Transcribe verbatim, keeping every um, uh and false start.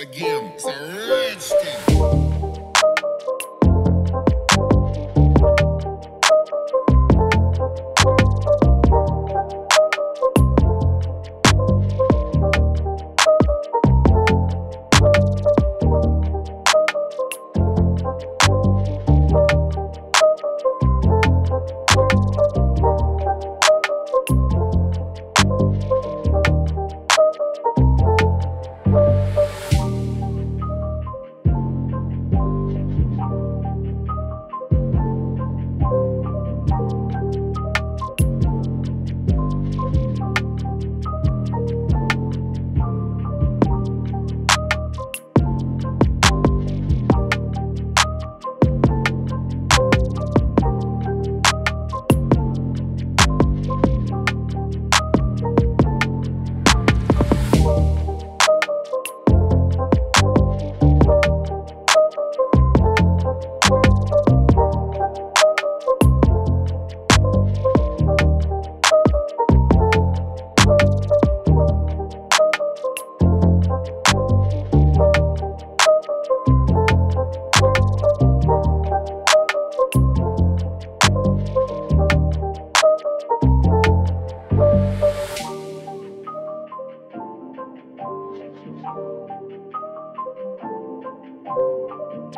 again. It's a redskin.